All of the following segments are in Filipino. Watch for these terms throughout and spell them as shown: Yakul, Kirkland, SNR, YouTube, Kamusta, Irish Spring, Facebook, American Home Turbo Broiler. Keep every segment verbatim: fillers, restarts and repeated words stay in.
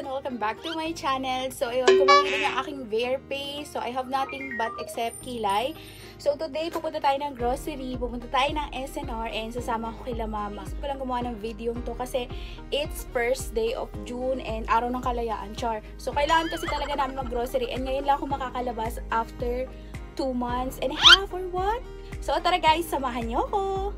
And welcome back to my channel. So, ayun, kumain na aking bare face. So, I have nothing but except kilay. So, today, pupunta tayo ng grocery, pupunta tayo ng S N R, and sasama ko kila mama. Gusto ko lang gumawa ng video to kasi it's first day of June and araw ng kalayaan, char. So, kailangan kasi talaga namin mag-grocery and ngayon lang ako makakalabas after two months and a half or what? So, tara guys, samahan niyo ako!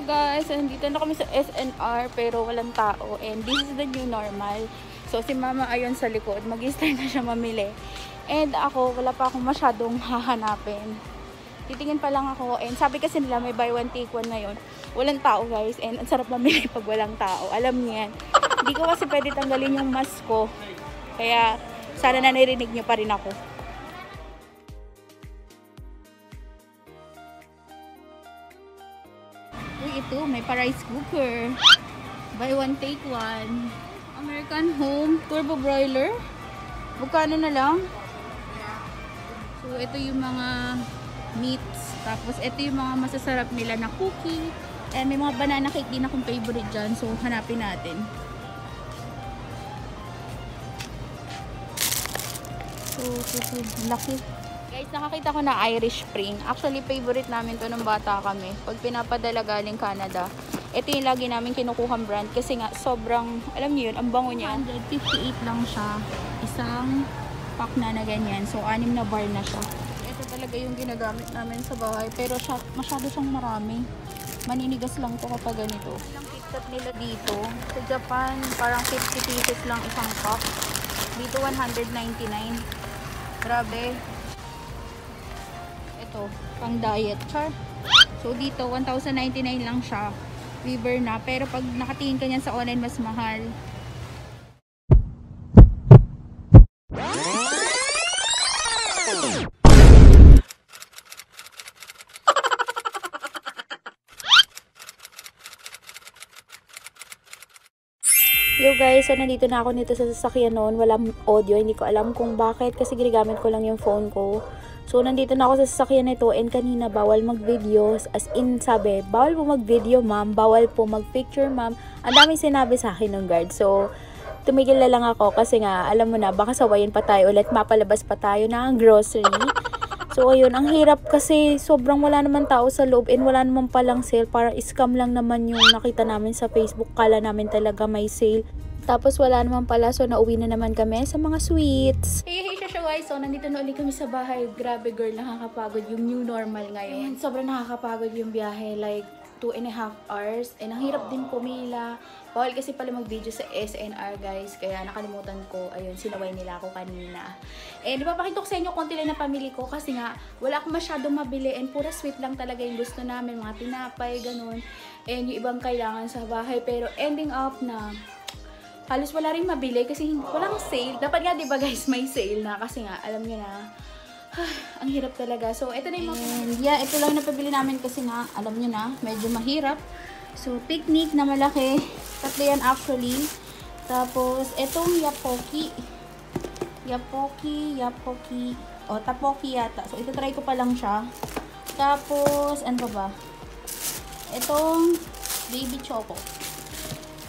So guys, nandito na kami sa S N R pero walang tao and this is the new normal. So si mama ayun sa likod, mag-start na siya mamili. And ako, wala pa akong masyadong hahanapin. Titingin pa lang ako and sabi kasi nila may buy one take one ngayon. Walang tao guys and ang sarap mamili pag walang tao. Alam niyo yan. Hindi ko kasi pwede tanggalin yung mask ko. Kaya sana na narinig niyo pa rin ako. Ito, may pa-rice cooker. Buy one, take one. American Home Turbo Broiler. Bukano na lang. So, ito yung mga meats. Tapos, ito yung mga masasarap nila na cookie. And may mga banana cake din akong favorite dyan. So, hanapin natin. So, laki. Guys, nakakita ko na Irish Spring. Actually, favorite namin to nung bata kami. Pag pinapadala galing Canada, ito yung lagi namin kinukuhang brand. Kasi nga, sobrang, alam niyo yun, ang bango niya. one fifty-eight lang siya. Isang pack na na ganyan. So, anim na bar na siya. Ito talaga yung ginagamit namin sa bahay. Pero siya, masyado siyang marami. Maninigas lang to kapag ganito. Ilang pick-up nila dito. Sa Japan, parang fifty pieces lang isang pack. Dito, one ninety-nine. Grabe. To, pang diet char. So dito one thousand ninety-nine lang siya. Weaver na pero pag nakatingin ka niyan sa online mas mahal. Yo guys, so nandito na ako nito sa sasakyan noon, walang audio, hindi ko alam kung bakit kasi ginagamit ko lang yung phone ko. So, nandito na ako sa sasakyan nito and kanina bawal mag-videos. As in, sabi, bawal po mag-video, ma'am. Bawal po mag-picture, ma'am. Ang daming sinabi sa akin ng guard. So, tumigil na lang ako kasi nga, alam mo na, baka sawayin pa tayo ulit. Mapalabas pa tayo ng grocery. So, ayun, ang hirap kasi sobrang wala naman tao sa loob and wala naman palang sale. Para scam lang naman yung nakita namin sa Facebook. Kala namin talaga may sale. Tapos wala naman pala, so nauwi na naman kami sa mga sweets. Hey, hey, shasha guys! So, nandito na ulit kami sa bahay. Grabe girl, nakakapagod yung new normal ngayon. And sobrang nakakapagod yung biyahe, like two and a half hours. And ang hirap din pumila. Bawal kasi pala mag-video sa S N R guys, kaya nakalimutan ko, ayun, sinaway nila ako kanina. And ipapakita ko sa inyo konti lang na pamili ko kasi nga, wala akong masyadong mabili and pura sweet lang talaga yung gusto namin, mga tinapay, ganun. And yung ibang kailangan sa bahay, pero ending up na halos wala rin mabili kasi walang sale. Dapat nga, di ba guys, may sale na kasi nga, alam nyo na, ah, ang hirap talaga. So, ito na yung mga... Yeah, ito lang yung napabili namin kasi nga, alam nyo na, medyo mahirap. So, picnic na malaki. Tatlo yan actually. Tapos, itong yapoki. Yapoki, yapoki. O, tapoki yata. So, ito try ko pa lang siya. Tapos, ano ba ba? Itong baby choco.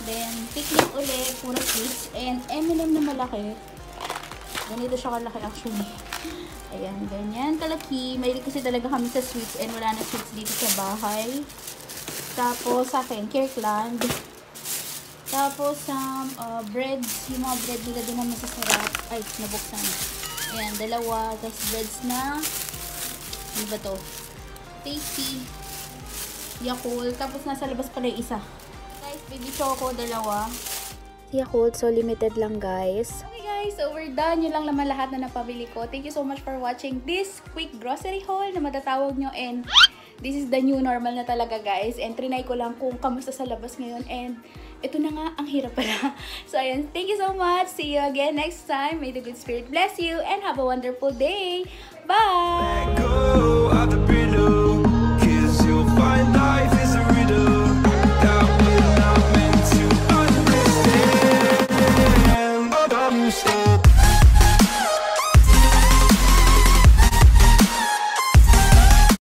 Then, picnic ulit, pura sweets. And M and M na malaki. Ganito siya kalaki actually. Ayan, ganyan kalaki. Mahilig kasi talaga kami sa sweets and wala na sweets dito sa bahay. Tapos, sa akin, Kirkland. Tapos, um, uh, breads. Yung mga bread nila din naman masasarap. Ay, nabuksan. Ayan, dalawa. Tapos, breads na. Ano ba to? Tasty. Yakul. Tapos nasa labas pala yung isa. Guys, baby choco, dalawa. Yakul, so limited lang guys. Okay guys, so we're done. Yun lang naman lahat na napabili ko. Thank you so much for watching this quick grocery haul na matatawag nyo. And this is the new normal na talaga guys. And trinay ko lang kung kamusta sa labas ngayon. And ito na nga, ang hirap pala. So, ayan. Thank you so much. See you again next time. May the good spirit bless you and have a wonderful day. Bye!